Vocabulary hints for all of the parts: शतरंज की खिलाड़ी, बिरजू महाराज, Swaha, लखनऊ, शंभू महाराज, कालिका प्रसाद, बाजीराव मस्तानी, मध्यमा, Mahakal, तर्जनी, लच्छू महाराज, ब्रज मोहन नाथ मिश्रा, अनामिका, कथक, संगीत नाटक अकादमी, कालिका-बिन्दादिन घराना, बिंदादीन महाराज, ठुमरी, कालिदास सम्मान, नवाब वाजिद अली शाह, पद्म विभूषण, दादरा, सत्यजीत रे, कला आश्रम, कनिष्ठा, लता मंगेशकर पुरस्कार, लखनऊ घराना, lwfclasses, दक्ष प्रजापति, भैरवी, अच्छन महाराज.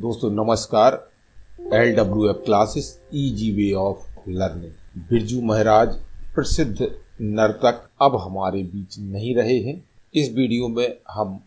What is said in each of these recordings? दोस्तों नमस्कार। LWF classes, easy way of learning. बिरजू महाराज प्रसिद्ध नर्तक अब हमारे बीच नहीं रहे हैं। इस वीडियो में हम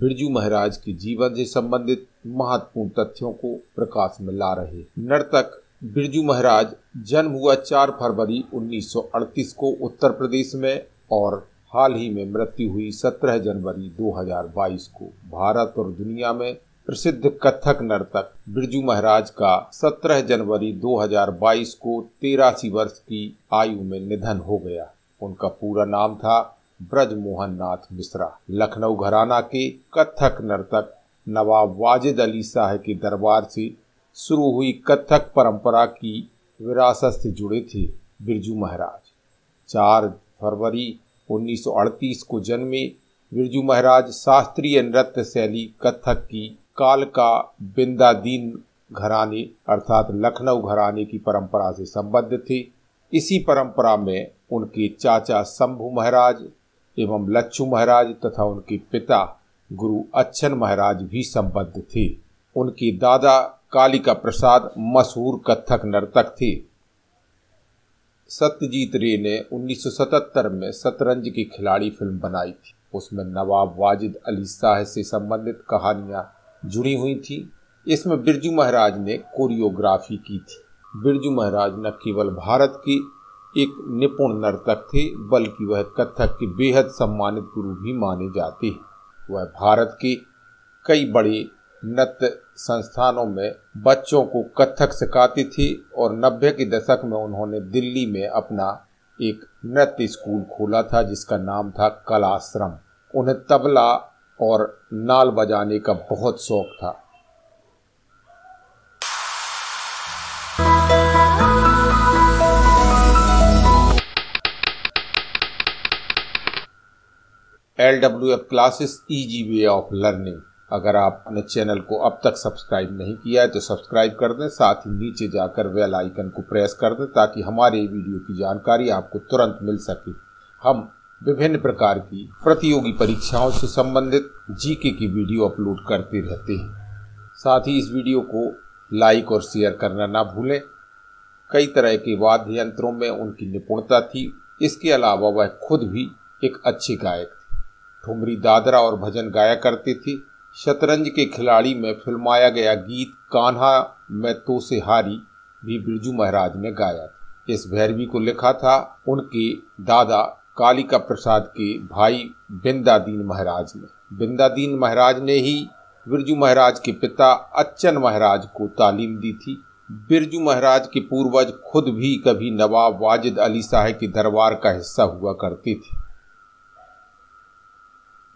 बिरजू महाराज के जीवन से संबंधित महत्वपूर्ण तथ्यों को प्रकाश में ला रहे हैं। नर्तक बिरजू महाराज जन्म हुआ 4 फरवरी 1938 को उत्तर प्रदेश में और हाल ही में मृत्यु हुई 17 जनवरी 2022 को। भारत और दुनिया में प्रसिद्ध कथक नर्तक बिरजू महाराज का 17 जनवरी 2022 को 83 वर्ष की आयु में निधन हो गया। उनका पूरा नाम था ब्रज मोहन नाथ मिश्रा। लखनऊ घराना के कथक नर्तक नवाब वाजिद अली शाह के दरबार से शुरू हुई कथक परंपरा की विरासत से जुड़े थे बिरजू महाराज। 4 फरवरी 1938 को जन्मे बिरजू महाराज शास्त्रीय नृत्य शैली कथक की कालिका बिंदादीन घराने अर्थात लखनऊ घराने की परंपरा से संबद्ध थे। इसी परंपरा में उनके चाचा शंभू महाराज एवं लच्छू महाराज तथा उनके पिता गुरु अच्छन महाराज भी संबद्ध थे। उनके दादा कालिका प्रसाद मशहूर कथक नर्तक थे। सत्यजीत रे ने 1977 में शतरंज की खिलाड़ी फिल्म बनाई थी। उसमें नवाब वाजिद अली शाह से संबंधित कहानियां जुड़ी हुई थी। इसमें बिरजू महाराज ने कोरियोग्राफी की थी। बिरजू महाराज न केवल भारत के एक निपुण नर्तक थे बल्कि वह कथक के बेहद सम्मानित गुरु भी माने जाते हैं। वह भारत के कई बड़े नृत्य संस्थानों में बच्चों को कथक सिखाते थे और 90 के दशक में उन्होंने दिल्ली में अपना एक नृत्य स्कूल खोला था जिसका नाम था कला आश्रम। उन्हें तबला और नाल बजाने का बहुत शौक था। LWF classes, easy way of learning. अगर आप अपने चैनल को अब तक सब्सक्राइब नहीं किया है तो सब्सक्राइब कर दें, साथ ही नीचे जाकर बेल आइकन को प्रेस कर दें ताकि हमारे वीडियो की जानकारी आपको तुरंत मिल सके। हम विभिन्न प्रकार की प्रतियोगी परीक्षाओं से संबंधित जीके की वीडियो अपलोड करते रहते हैं। साथ ही इस वीडियो को लाइक और शेयर करना ना भूलें। कई तरह के वाद्य यंत्रों में उनकी निपुणता थी। इसके अलावा वह खुद भी एक अच्छे गायक थे। ठुमरी, दादरा और भजन गाया करते थे। शतरंज के खिलाड़ी में फिल्माया गया गीत कान्हा मैं तो से हारी भी बिरजू महाराज ने गाया था। इस भैरवी को लिखा था उनके दादा कालिका प्रसाद के भाई बिंदादीन महाराज ने। बिंदादीन महाराज ने ही बिरजू महाराज के पिता अच्छन महाराज को तालीम दी थी। बिरजू महाराज के पूर्वज खुद भी कभी नवाब वाजिद अली शाह के दरबार का हिस्सा हुआ करते थे।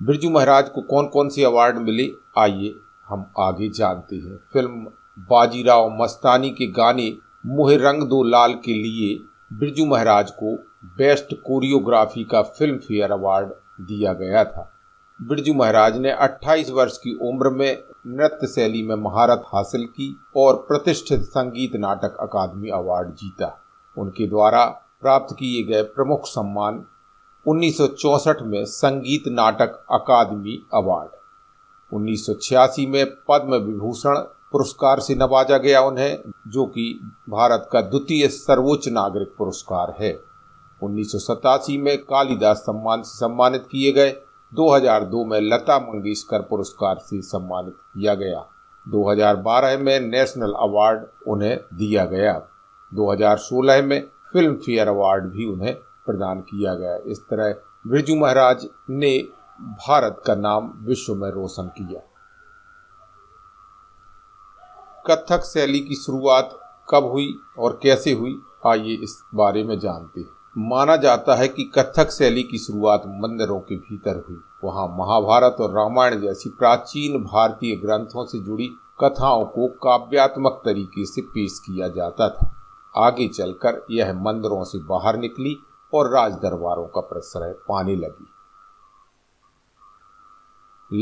बिरजू महाराज को कौन कौन से अवार्ड मिले, आइए हम आगे जानते हैं। फिल्म बाजीराव मस्तानी के गाने मुहे रंग दो लाल के लिए बिरजू महाराज को बेस्ट कोरियोग्राफी का फिल्म फेयर अवार्ड दिया गया था। बिरजू महाराज ने 28 वर्ष की उम्र में नृत्य शैली में महारत हासिल की और प्रतिष्ठित संगीत नाटक अकादमी अवार्ड जीता। उनके द्वारा प्राप्त किए गए प्रमुख सम्मान 1964 में संगीत नाटक अकादमी अवार्ड, 1986 में पद्म विभूषण पुरस्कार से नवाजा गया उन्हें, जो कि भारत का द्वितीय सर्वोच्च नागरिक पुरस्कार है। 1987 में कालिदास सम्मान से सम्मानित किए गए। 2002 में लता मंगेशकर पुरस्कार से सम्मानित किया गया। 2012 में नेशनल अवार्ड उन्हें दिया गया। 2016 में फिल्म फेयर अवार्ड भी उन्हें प्रदान किया गया। इस तरह बिरजू महाराज ने भारत का नाम विश्व में रोशन किया। कथक शैली की शुरुआत कब हुई और कैसे हुई, आइए इस बारे में जानते हैं। माना जाता है कि कथक शैली की शुरुआत मंदिरों के भीतर हुई। वहां महाभारत और रामायण जैसी प्राचीन भारतीय ग्रंथों से जुड़ी कथाओं को काव्यात्मक तरीके से पेश किया जाता था। आगे चलकर यह मंदिरों से बाहर निकली और राज दरबारों का प्रश्रय पाने लगी।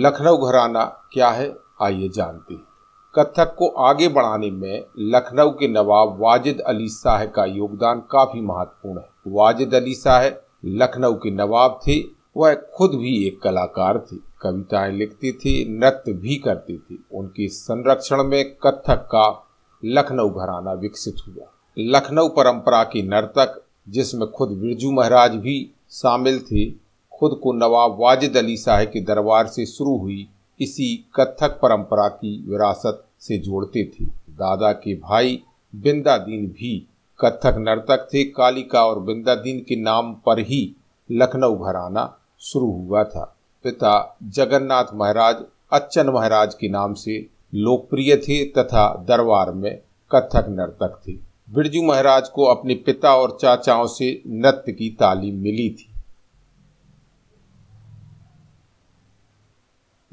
लखनऊ घराना क्या है, आइए जानते हैं। कथक को आगे बढ़ाने में लखनऊ के नवाब वाजिद अली शाह का योगदान काफी महत्वपूर्ण है। वाजिद अली शाह लखनऊ के नवाब थे वह खुद भी एक कलाकार थी, कविताएं लिखती थी, नृत्य भी करती थी। उनकी संरक्षण में कथक का लखनऊ घराना विकसित हुआ। लखनऊ परंपरा की नर्तक, जिसमें खुद बिरजू महाराज भी शामिल थे, खुद को नवाब वाजिद अली शाह के दरबार से शुरू हुई इसी कथक परंपरा की विरासत से जोड़ते थे। दादा के भाई बिंदादीन भी कथक नर्तक थे। कालिका और बिंदादीन के नाम पर ही लखनऊ घराना शुरू हुआ था। पिता जगन्नाथ महाराज अच्छन महाराज के नाम से लोकप्रिय थे तथा दरबार में कथक नर्तक थे। बिरजू महाराज को अपने पिता और चाचाओं से नृत्य की तालीम मिली थी।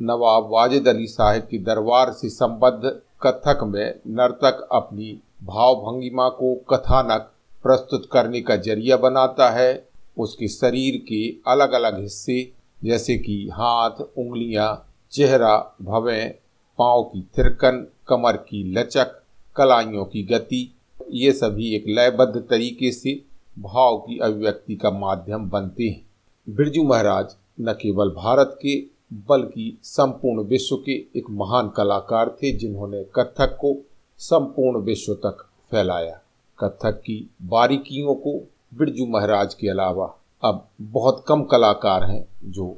नवाब वाजिद अली शाह के दरबार से संबद्ध कथक में नर्तक अपनी भावभंगिमा को कथानक प्रस्तुत करने का जरिया बनाता है। उसके शरीर के अलग अलग हिस्से जैसे कि हाथ, उंगलियां, चेहरा, भवें, पाँव की थिरकन, कमर की लचक, कलाइयों की गति, ये सभी एक लयबद्ध तरीके से भाव की अभिव्यक्ति का माध्यम बनते हैं। बिरजू महाराज न केवल भारत के बल्कि संपूर्ण विश्व के एक महान कलाकार थे, जिन्होंने कथक को संपूर्ण विश्व तक फैलाया। कथक की बारीकियों को बिरजू महाराज के अलावा अब बहुत कम कलाकार हैं जो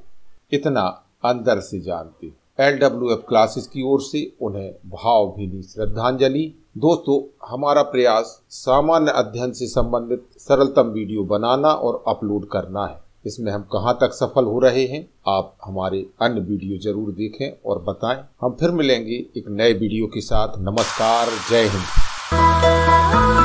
इतना अंदर से जानते हैं। LWF क्लासेस की ओर से उन्हें भावभीनी श्रद्धांजलि। दोस्तों, हमारा प्रयास सामान्य अध्ययन से संबंधित सरलतम वीडियो बनाना और अपलोड करना है। इसमें हम कहां तक सफल हो रहे हैं, आप हमारे अन्य वीडियो जरूर देखें और बताएं। हम फिर मिलेंगे एक नए वीडियो के साथ। नमस्कार, जय हिंद।